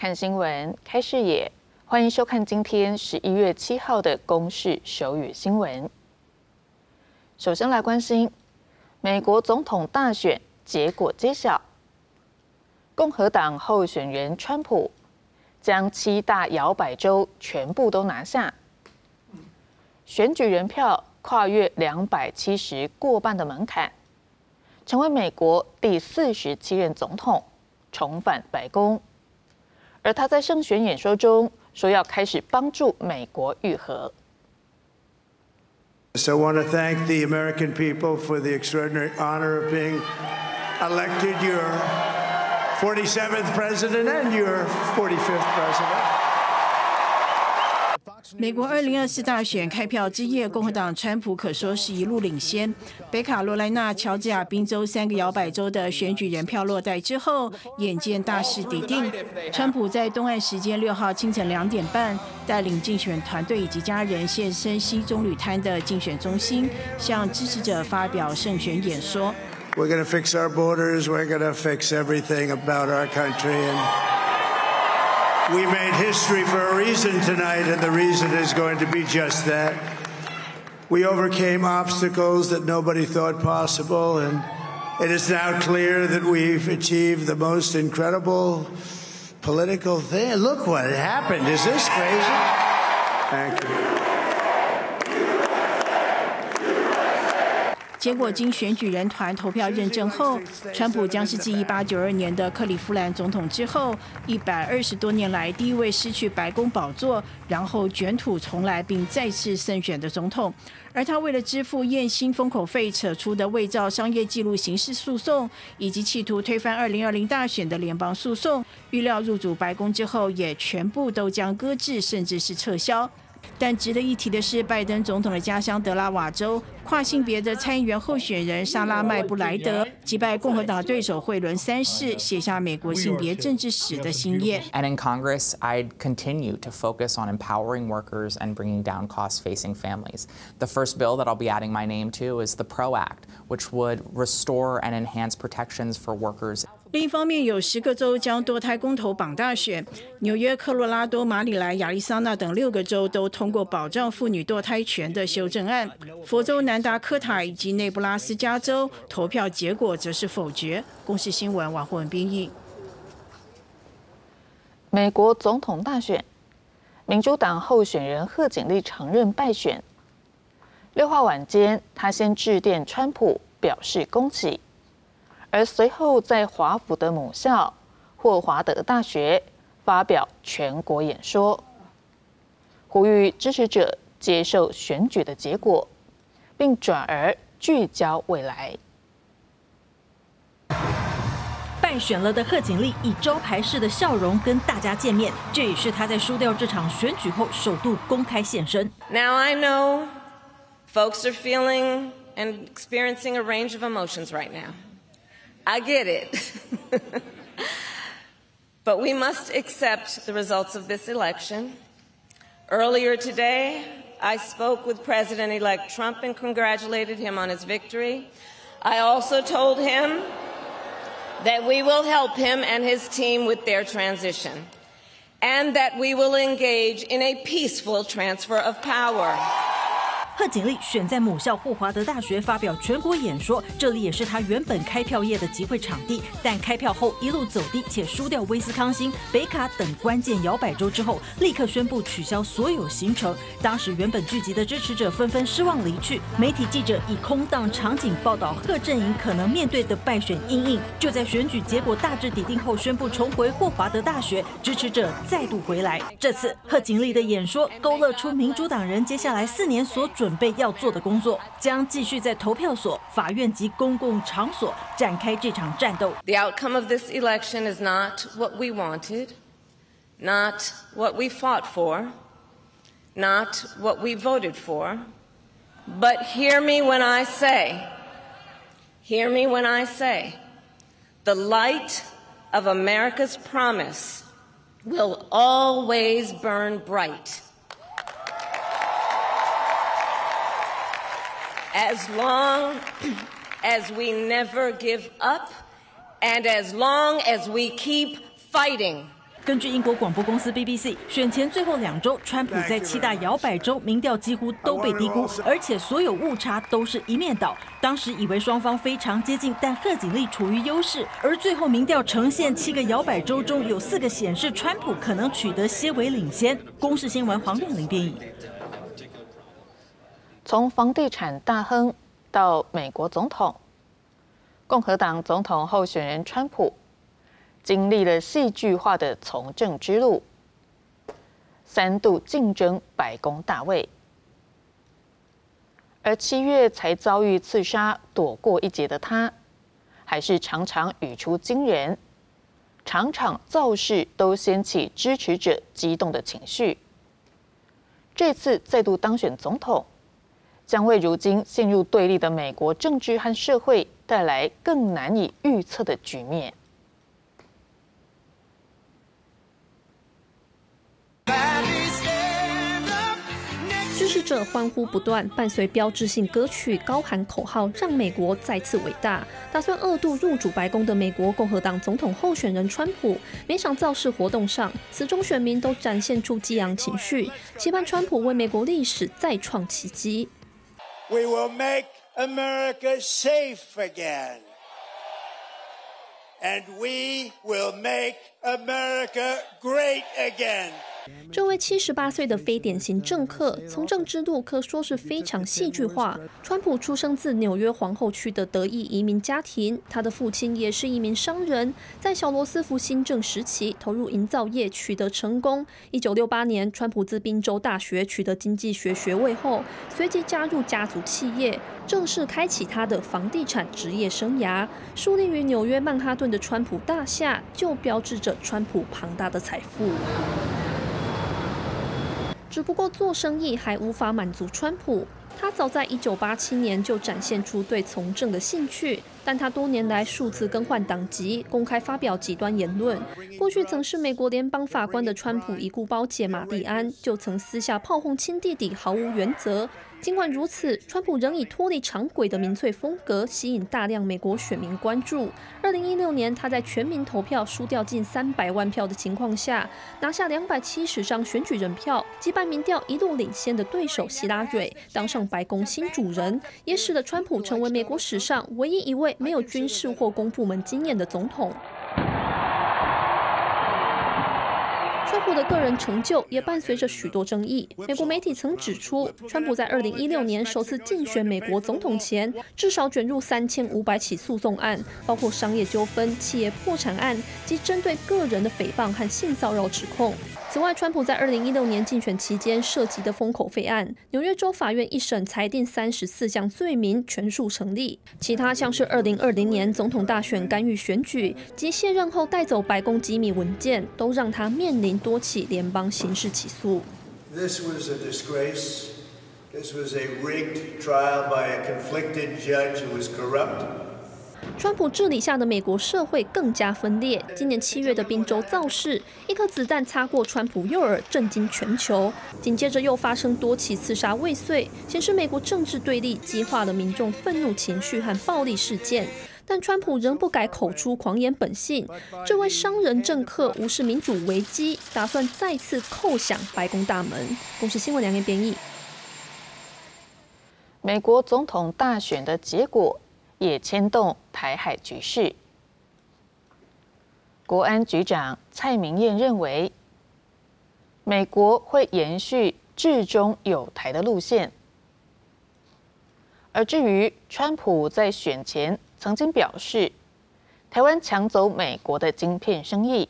看新闻，开视野，欢迎收看今天11月7号的公视首语新闻。首先来关心美国总统大选结果揭晓，共和党候选人川普将7大摇摆州全部都拿下，选举人票跨越270过半的门槛。 成为美国第47任总统，重返白宫。而他在胜选演说中说，要开始帮助美国愈合。So I want to thank the American people for the extraordinary honor of being elected your 47th president and your 45th president. 美国2024大选开票之夜，共和党川普可说是一路领先。北卡罗来纳、乔治亚、宾州3个摇摆州的选举人票落袋之后，眼见大势已定。川普在东岸时间6号清晨2点半，带领竞选团队以及家人现身西棕榈滩的竞选中心，向支持者发表胜选演说。We're going to fix our borders. We're going to fix everything about our country. We made history for a reason tonight, and the reason is going to be just that. We overcame obstacles that nobody thought possible, and it is now clear that we've achieved the most incredible political thing. Look what happened. Is this crazy? Thank you. 结果经选举人团投票认证后，川普将是继1892年的克利夫兰总统之后，120多年来第一位失去白宫宝座，然后卷土重来并再次胜选的总统。而他为了支付验薪封口费扯出的伪造商业记录刑事诉讼，以及企图推翻2020大选的联邦诉讼，预料入主白宫之后也全部都将搁置，甚至是撤销。 但值得一提的是，拜登总统的家乡德拉瓦州跨性别的参议员候选人莎拉·麦布莱德击败共和党对手惠伦三世，写下美国性别政治史的新页。And in Congress, I'd continue to focus on empowering workers and bringing down costs facing families. The first bill that I'll be adding my name to is the PRO Act, which would restore and enhance protections for workers. 另一方面，有10个州将堕胎公投榜大选，纽约、科罗拉多、马里兰、亚利桑那等6个州都通过保障妇女堕胎权的修正案。佛州、南达科塔以及内布拉斯加州投票结果则是否决。公视新闻王慧文编译。美国总统大选，民主党候选人贺锦丽承认败选。6号晚间，他先致电川普，表示恭喜。 而随后在华府的母校霍华德大学发表全国演说，呼吁支持者接受选举的结果，并转而聚焦未来。败选了的贺锦丽以招牌式的笑容跟大家见面，这也是她在输掉这场选举后首度公开现身。Now I know folks are feeling and experiencing a range of emotions right now. I get it. But we must accept the results of this election. Earlier today, I spoke with President-elect Trump and congratulated him on his victory. I also told him that we will help him and his team with their transition, and that we will engage in a peaceful transfer of power. 贺锦丽选在母校霍华德大学发表全国演说，这里也是她原本开票夜的集会场地。但开票后一路走低，且输掉威斯康星、北卡等关键摇摆州之后，立刻宣布取消所有行程。当时原本聚集的支持者纷纷失望离去，媒体记者以空荡场景报道贺阵营可能面对的败选阴影。就在选举结果大致底定后，宣布重回霍华德大学，支持者再度回来。这次贺锦丽的演说勾勒出民主党人接下来4年所准。 准备要做的工作，将继续在投票所、法院及公共场所展开这场战斗。The outcome of this election is not what we wanted, not what we fought for, not what we voted for, but hear me when I say, hear me when I say, the light of America's promise will always burn bright. As long as we never give up, and as long as we keep fighting. 根据英国广播公司 BBC， 选前最后2周，川普在7大摇摆州民调几乎都被低估，而且所有误差都是一面倒。当时以为双方非常接近，但贺锦丽处于优势。而最后民调呈现7个摇摆州中有4个显示川普可能取得些微领先。公视新闻黄亮玲编译。从房地产大亨到美国总统，共和党总统候选人川普。 经历了戏剧化的从政之路，3度竞争白宫大位，而7月才遭遇刺杀躲过一劫的他，还是常常语出惊人，场场造势都掀起支持者激动的情绪。这次再度当选总统，将为如今陷入对立的美国政治和社会带来更难以预测的局面。 支持者欢呼不断，伴随标志性歌曲高喊口号，让美国再次伟大。打算2度入主白宫的美国共和党总统候选人川普，每场造势活动上，死忠选民都展现出激昂情绪，期盼川普为美国历史再创奇迹。We will make America safe again, and we will make America great again. 这位78岁的非典型政客，从政之路可说是非常戏剧化。川普出生自纽约皇后区的德裔移民家庭，他的父亲也是一名商人，在小罗斯福新政时期投入营造业取得成功。1968年，川普自宾州大学取得经济学学位后，随即加入家族企业，正式开启他的房地产职业生涯。树立于纽约曼哈顿的川普大厦，就标志着川普庞大的财富。 只不过做生意还无法满足川普，他早在1987年就展现出对从政的兴趣，但他多年来数次更换党籍，公开发表极端言论。过去曾是美国联邦法官的川普已故胞姐玛丽安就曾私下炮轰亲弟弟毫无原则。尽管如此，川普仍以脱离常轨的民粹风格吸引大量美国选民关注。2016年，他在全民投票输掉近300万票的情况下，拿下270张选举人票，击败民调一路领先的对手希拉蕊，当上白宫新主人，也使得川普成为美国史上唯一一位没有军事或公部门经验的总统。 川普的个人成就也伴随着许多争议。美国媒体曾指出，川普在2016年首次竞选美国总统前，至少卷入3500起诉讼案，包括商业纠纷、企业破产案及针对个人的诽谤和性骚扰指控。此外，川普在2016年竞选期间涉及的封口费案，纽约州法院一审裁定34项罪名全数成立。其他像是2020年总统大选干预选举及卸任后带走白宫机密文件，都让他面临 多起联邦刑事起诉。This was a disgrace. This was a rigged trial by a conflicted judge who was corrupt. 川普治理下的美国社会更加分裂。今年7月的宾州造势，一颗子弹擦过川普右耳，震惊全球。紧接着又发生多起刺杀未遂，显示美国政治对立激化了民众愤怒情绪和暴力事件。 但川普仍不改口出狂言本性，这位商人政客无视民主危机，打算再次叩响白宫大门。公视新闻梁燕编译。美国总统大选的结果也牵动台海局势。国安局长蔡明燕认为，美国会延续“中友台”的路线。而至于川普在选前 曾经表示，台湾抢走美国的晶片生意，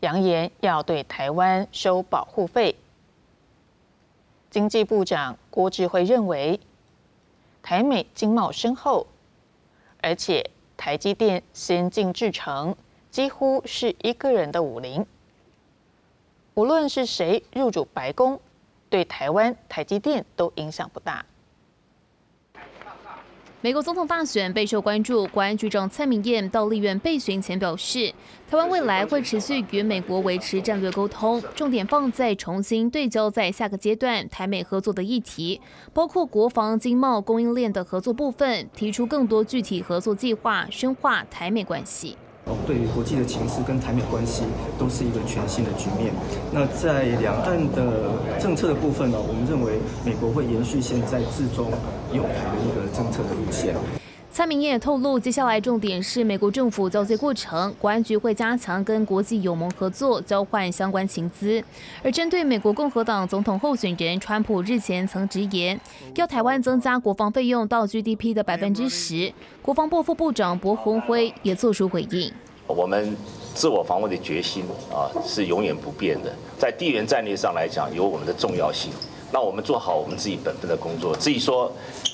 扬言要对台湾收保护费。经济部长郭智慧认为，台美经贸深厚，而且台积电先进制程几乎是一个人的武林。无论是谁入主白宫，对台湾台积电都影响不大。 美国总统大选备受关注，国安局长蔡明燕到立院备询前表示，台湾未来会持续与美国维持战略沟通，重点放在重新对焦在下个阶段台美合作的议题，包括国防、经贸、供应链的合作部分，提出更多具体合作计划，深化台美关系。对于国际的情势跟台美关系都是一个全新的局面。那在两岸的政策的部分呢，我们认为美国会延续现在至中友台的一个政策的路线。 蔡明也透露，接下来重点是美国政府交接过程，国安局会加强跟国际友盟合作，交换相关情资。而针对美国共和党总统候选人川普日前曾直言，要台湾增加国防费用到 GDP 的10%，国防部副部长柏宏辉也做出回应：我们自我防卫的决心啊是永远不变的，在地缘战略上来讲有我们的重要性。 那我们做好我们自己本分的工作。至于说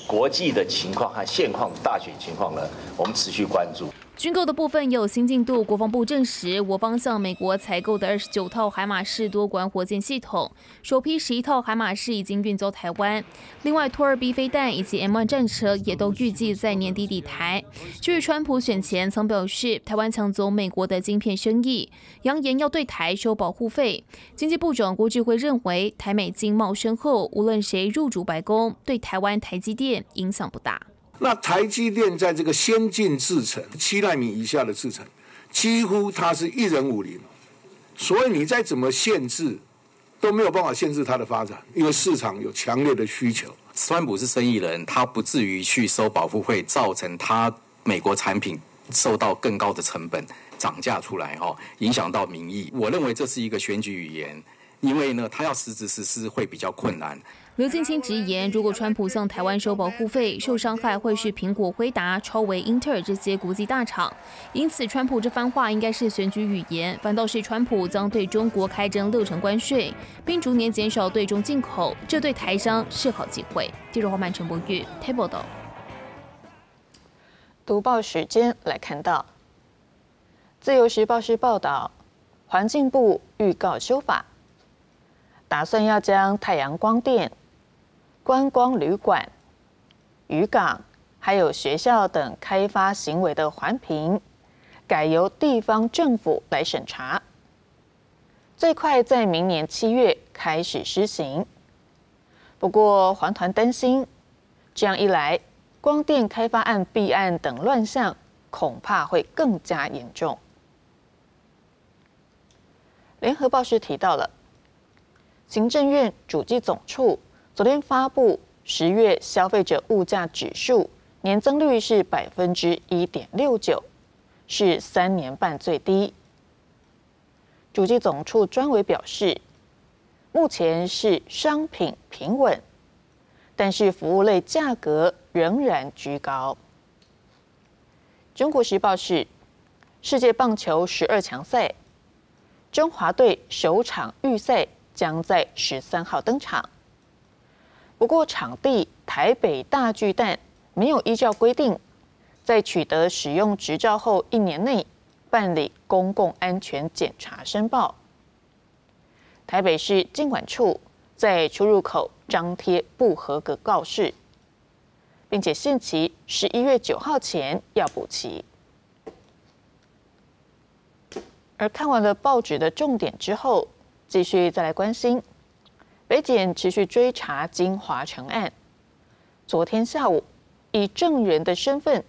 国际的情况和现况、大选情况呢，我们持续关注。军购的部分有新进度，国防部证实，我方向美国采购的29套海马式多管火箭系统，首批11套海马式已经运走台湾。另外，托二 B 飞弹以及 M1 战车也都预计在年底抵台。至于川普选前曾表示，台湾抢走美国的晶片生意，扬言要对台收保护费。经济部长郭智慧认为，台美经贸深厚，无论谁入主白宫，对台湾台积电影响不大。 那台积电在这个先进制程7奈米以下的制程，几乎它是1人50，所以你再怎么限制，都没有办法限制它的发展，因为市场有强烈的需求。川普是生意人，他不至于去收保护费，造成他美国产品受到更高的成本涨价出来，影响到民意。我认为这是一个选举语言，因为呢，他要实质实施会比较困难。 刘敬清直言，如果川普向台湾收保护费，受伤害会是苹果、辉达、超微、英特尔这些国际大厂。因此，川普这番话应该是选举语言，反倒是川普将对中国开征6成关税，并逐年减少对中进口，这对台商是好机会。记者黄曼、陈柏玉、台报道。读报时间来看到，自由时报是报道，环境部预告修法，打算要将太阳光电。 观光旅馆、渔港，还有学校等开发行为的环评，改由地方政府来审查，最快在明年7月开始施行。不过，环团担心，这样一来，光电开发案、弊案等乱象恐怕会更加严重。联合报时提到了，行政院主计总处。 昨天发布10月消费者物价指数，年增率是1.69%，是3年半最低。主计总处专委表示，目前是商品平稳，但是服务类价格仍然居高。中国时报是世界棒球12强赛，中华队首场预赛将在13号登场。 不过，场地台北大巨蛋没有依照规定，在取得使用执照后1年内办理公共安全检查申报。台北市尽管处在出入口张贴不合格告示，并且限期11月9号前要补齐。而看完了报纸的重点之后，继续再来关心。 北检持续追查金华城案。昨天下午，以证人的身份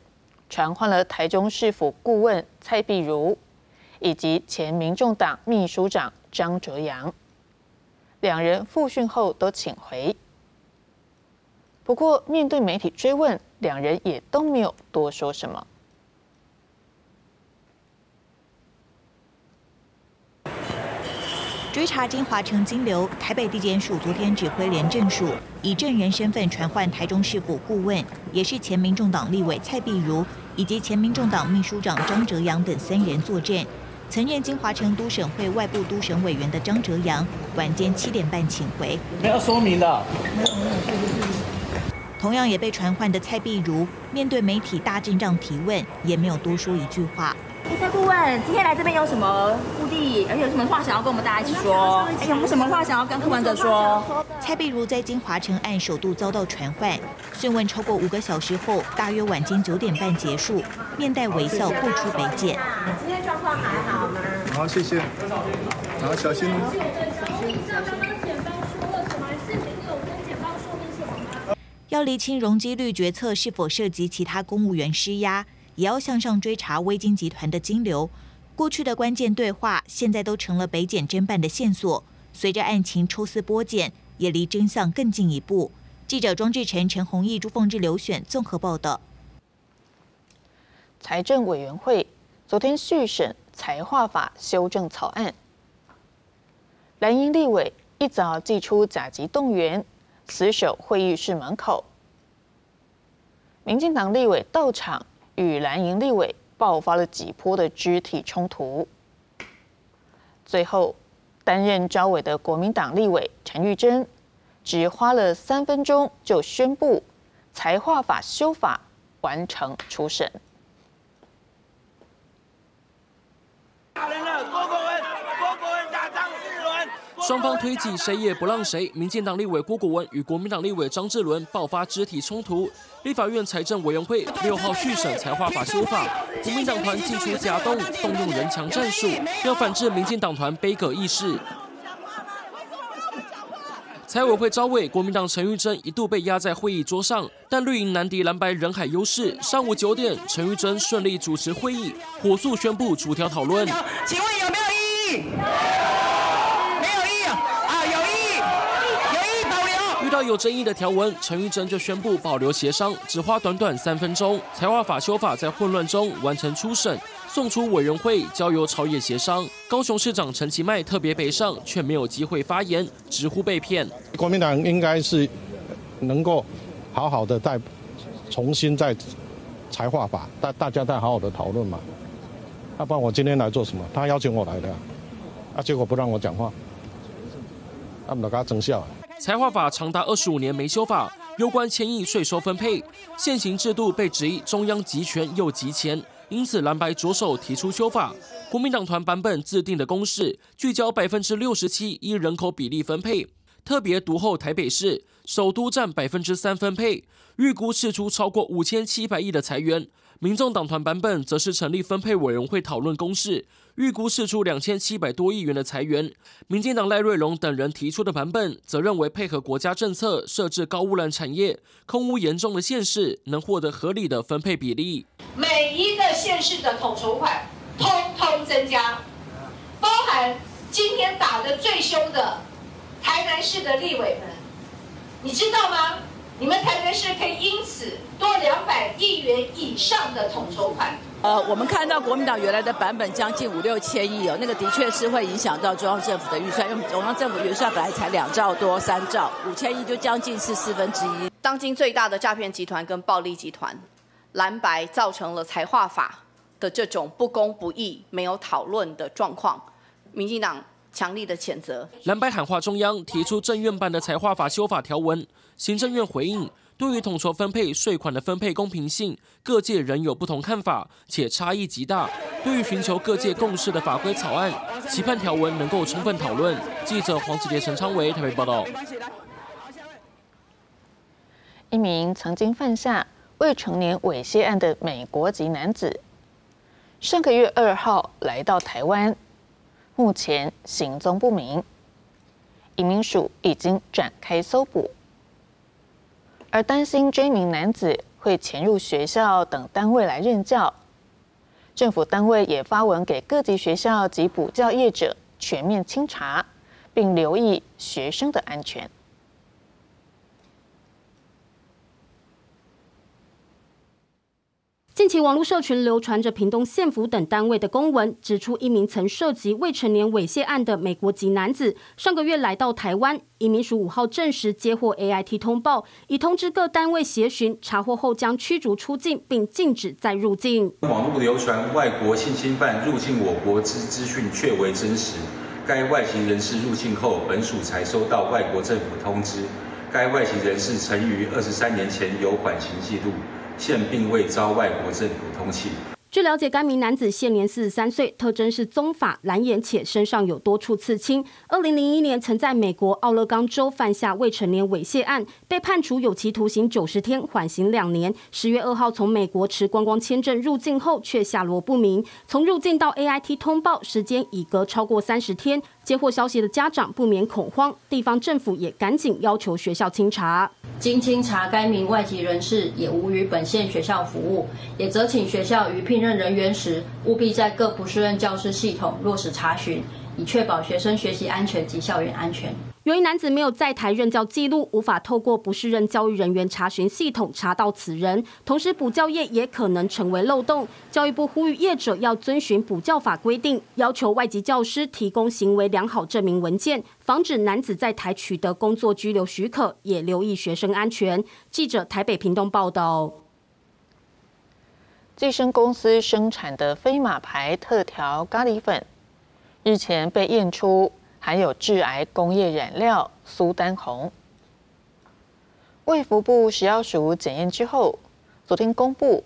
传唤了台中市府顾问蔡碧如，以及前民众党秘书长张哲阳，两人复讯后都请回。不过，面对媒体追问，两人也都没有多说什么。 追查金华城金流，台北地检署昨天指挥廉政署以证人身份传唤台中市府顾问，也是前民众党立委蔡碧如以及前民众党秘书长张哲阳等3人作证。曾任金华城都审会外部都审委员的张哲阳，晚间7点半请回。没有说明的。同样也被传唤的蔡碧如，面对媒体大阵仗提问，也没有多说一句话。 蔡顾问，今天来这边有什么目的？而且有什么话想要跟我们大家一起说？有什么话想要跟柯文哲说？蔡碧如在金华城案首度遭到传唤，讯问超过5个小时后，大约晚间9点半结束，面带微笑步出北检。今天状况还好吗？好，谢谢。好，小心。要厘清容积率决策是否涉及其他公务员施压。也要向上追查威金集团的金流。过去的关键对话，现在都成了北检侦办的线索。随着案情抽丝剥茧，也离真相更进一步。记者庄志成、陈弘毅、朱凤芝、刘选综合报道。财政委员会昨天续审财划法修正草案。 蓝营立委一早祭出甲级动员，死守会议室门口。民进党立委到场，与蓝营立委爆发了几波的肢体冲突。最后，担任召委的国民党立委陈玉珍，只花了3分钟就宣布财划法修法完成初审。 双方推挤，谁也不让谁。民进党立委郭国文与国民党立委张志伦爆发肢体冲突。立法院财政委员会6号续审财划法修法，国民党团祭出夹动，动用人墙战术，要反制民进党团杯葛议事。财委会召委，国民党陈玉珍一度被压在会议桌上，但绿营难敌蓝白人海优势。上午9点，陈玉珍顺利主持会议，火速宣布逐条讨论。请问有没有异议？ 遇到有争议的条文，陈玉珍就宣布保留协商，只花短短3分钟。财划法修法在混乱中完成初审，送出委员会，交由朝野协商。高雄市长陈其迈特别北上，却没有机会发言，直呼被骗。国民党应该是能够好好的再重新再财划法，大家再好好的讨论嘛。要不然我今天来做什么？他邀请我来的，结果不让我讲话，他们都给他整笑。 财划法长达25年没修法，攸关千亿税收分配，现行制度被质疑中央集权又集钱，因此蓝白着手提出修法。国民党团版本制定的公式聚焦67%依人口比例分配，特别独厚台北市，首都占3%分配，预估释出超过5700亿的财源。民众党团版本则是成立分配委员会讨论公式。 预估释出2700多亿元的财源，民进党赖瑞隆等人提出的版本，则认为配合国家政策设置高污染产业、空污严重的县市，能获得合理的分配比例。每一个县市的统筹款通通增加，包含今天打得最凶的台南市的立委们，你知道吗？你们台南市可以因此多200亿元以上的统筹款。 我们看到国民党原来的版本将近5、6千亿哦，那个的确是会影响到中央政府的预算，因为中央政府预算本来才2兆多、3兆，5千亿就将近是1/4。当今最大的诈骗集团跟暴力集团，蓝白造成了财划法的这种不公不义、没有讨论的状况，民进党强力的谴责。蓝白喊话中央，提出政院版的财划法修法条文，行政院回应。 对于统筹分配税款的分配公平性，各界仍有不同看法，且差异极大。对于寻求各界共识的法规草案，期盼条文能够充分讨论。记者黄子杰、陈昌维台北报道。一名曾经犯下未成年猥亵案的美国籍男子，上个月2号来到台湾，目前行踪不明。移民署已经展开搜捕。 而担心这名男子会潜入学校等单位来任教，政府单位也发文给各级学校及补教业者全面清查，并留意学生的安全。近期网络社群流传着屏东县府等单位的公文，指出一名曾涉及未成年猥亵案的美国籍男子，上个月来到台湾。 移民署5号证实接获 AIT 通报，已通知各单位协寻，查获后将驱逐出境，并禁止再入境。网络流传外国性侵犯入境我国之资讯确为真实，该外籍人士入境后，本署才收到外国政府通知，该外籍人士曾于23年前有缓刑记录，现并未遭外国政府通缉。 据了解，该名男子现年43岁，特征是棕发、蓝眼，且身上有多处刺青。2001年曾在美国奥勒冈州犯下未成年猥亵案，被判处有期徒刑90天，缓刑2年。10月2号从美国持观光签证入境后，却下落不明。从入境到 AIT 通报时间已隔超过30天，接获消息的家长不免恐慌，地方政府也赶紧要求学校清查。经清查，该名外籍人士也无于本县学校服务，也责请学校于聘任人员时，务必在各不适任教师系统落实查询，以确保学生学习安全及校园安全。 由于男子没有在台任教记录，无法透过不适任教育人员查询系统查到此人，同时补教业也可能成为漏洞。教育部呼吁业者要遵循补教法规定，要求外籍教师提供行为良好证明文件，防止男子在台取得工作居留许可，也留意学生安全。记者台北屏东报道。 济生公司生产的飞马牌特调咖喱粉，日前被验出 含有致癌工业染料苏丹红。卫福部食药署检验之后，昨天公布，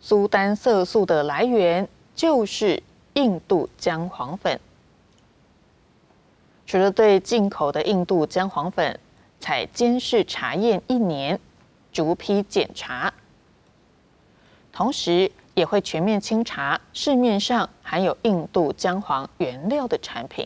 苏丹色素的来源就是印度姜黄粉。除了对进口的印度姜黄粉采监视查验1年，逐批检查，同时也会全面清查市面上含有印度姜黄原料的产品。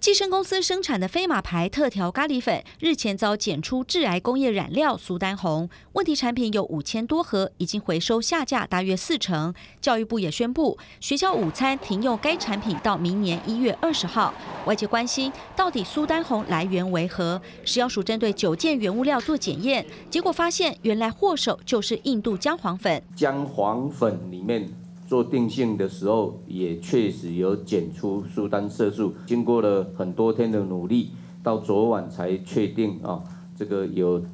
济生公司生产的飞马牌特调咖喱粉，日前遭检出致癌工业染料苏丹红，问题产品有5000多盒，已经回收下架大约40%。教育部也宣布，学校午餐停用该产品到明年1月20号。外界关心，到底苏丹红来源为何？食药署针对9件原物料做检验，结果发现原来祸首就是印度姜黄粉。姜黄粉里面 做定性的时候，也确实有检出苏丹色素。经过了很多天的努力，到昨晚才确定啊，这个有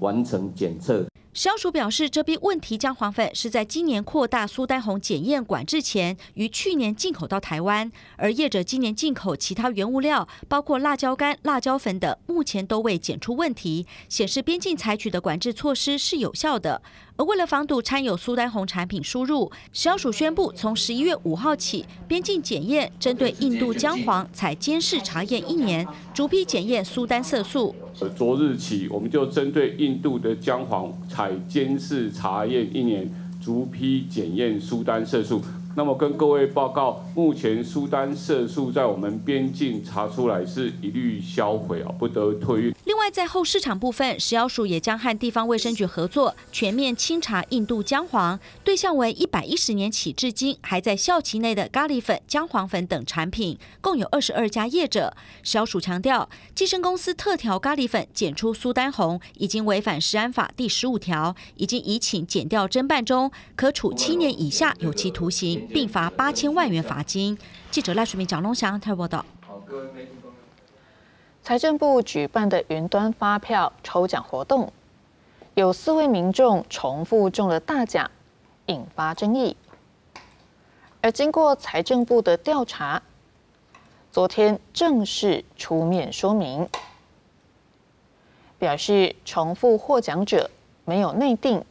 完成检测。食药署表示，这批问题姜黄粉是在今年扩大苏丹红检验管制前，于去年进口到台湾。而业者今年进口其他原物料，包括辣椒干、辣椒粉等，目前都未检出问题，显示边境采取的管制措施是有效的。 而为了防堵掺有苏丹红产品输入，食药署宣布，从11月5号起，边境检验针对印度姜黄采监视查验1年，逐批检验苏丹色素。昨日起，我们就针对印度的姜黄采监视查验1年，逐批检验苏丹色素。那么跟各位报告，目前苏丹色素在我们边境查出来是一律销毁啊，不得退运。 另外，在后市场部分，食药署也将和地方卫生局合作，全面清查印度姜黄，对象为110年起至今还在效期内的咖喱粉、姜黄粉等产品，共有22家业者。食药署强调，济生公司特调咖喱粉检出苏丹红，已经违反食安法第15条，已经移请检调侦办中，可处7年以下有期徒刑，并罚8000万元罚金。记者赖淑明、蒋龙祥台报道。 财政部举办的云端发票抽奖活动，有4位民众重复中了大奖，引发争议。而经过财政部的调查，昨天正式出面说明，表示重复获奖者没有内定，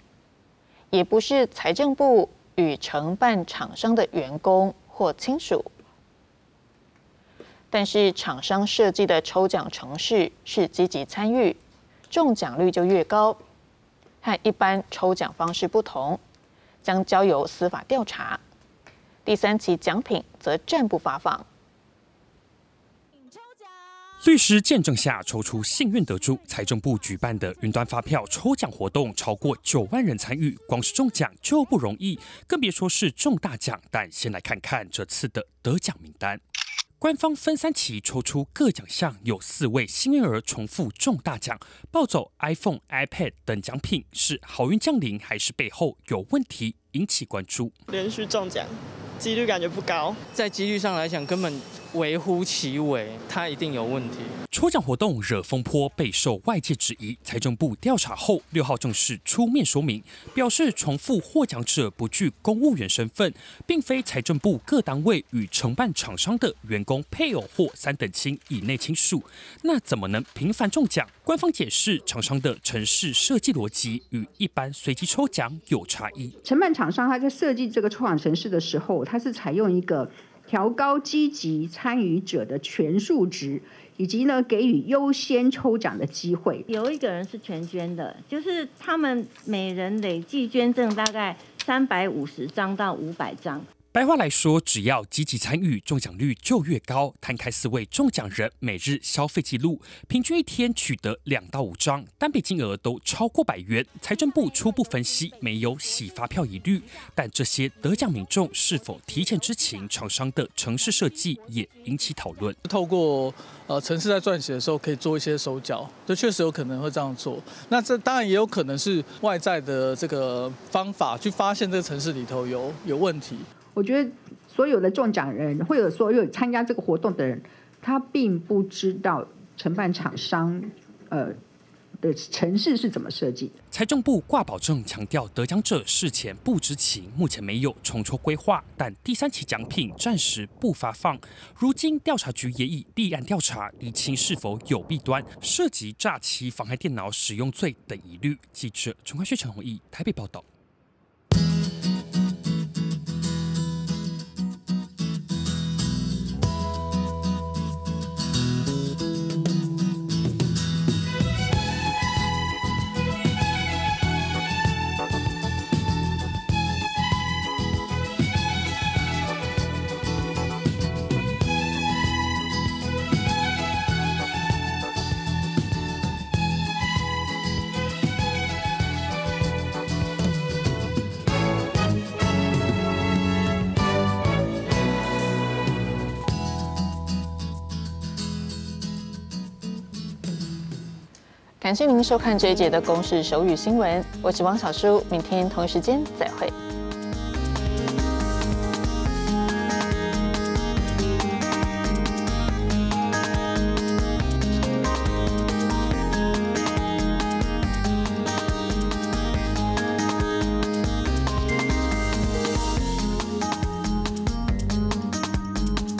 也不是财政部与承办厂商的员工或亲属。 但是厂商设计的抽奖程式是积极参与，中奖率就越高，和一般抽奖方式不同，将交由司法调查。第3期奖品则暂不发放。律师见证下抽出幸运得主，财政部举办的云端发票抽奖活动超过9万人参与，光是中奖就不容易，更别说是中大奖。但先来看看这次的得奖名单。 官方分3期抽出各奖项，有4位幸运儿重复中大奖，抱走 iPhone、iPad 等奖品，是好运降临还是背后有问题，引起关注。连续中奖，几率感觉不高，在几率上来讲根本微乎其微，它一定有问题。抽奖活动惹风波，备受外界质疑。财政部调查后，6号正式出面说明，表示重复获奖者不具公务员身份，并非财政部各单位与承办厂商的员工配偶或3等亲以内亲属。那怎么能频繁中奖？官方解释，厂商的程式设计逻辑与一般随机抽奖有差异。承办厂商他在设计这个抽奖程式的时候，他是采用一个 调高积极参与者的权数值，以及呢给予优先抽奖的机会。有一个人是全捐的，就是他们每人累计捐赠大概350张到500张。白话来说，只要积极参与，中奖率就越高。摊开4位中奖人每日消费记录，平均一天取得2到5张，单笔金额都超过100元。财政部初步分析，没有洗发票疑虑，但这些得奖民众是否提前知情厂商的程式设计，也引起讨论。透过程式在撰写的时候，可以做一些手脚，这确实有可能会这样做。那这当然也有可能是外在的这个方法去发现这个程式里头有问题。 我觉得所有的中奖人，或者所有参加这个活动的人，他并不知道承办厂商的程式是怎么设计。财政部挂保证强调，得奖者事前不知情，目前没有重抽规划，但第3期奖品暂时不发放。如今调查局也已立案调查，厘清是否有弊端，涉及诈欺、妨害电脑使用罪等疑虑。记者陈冠旭、陈宏毅台北报道。感谢您收看这一节的《公视手语新闻》，我是王小舒，明天同一时间再会。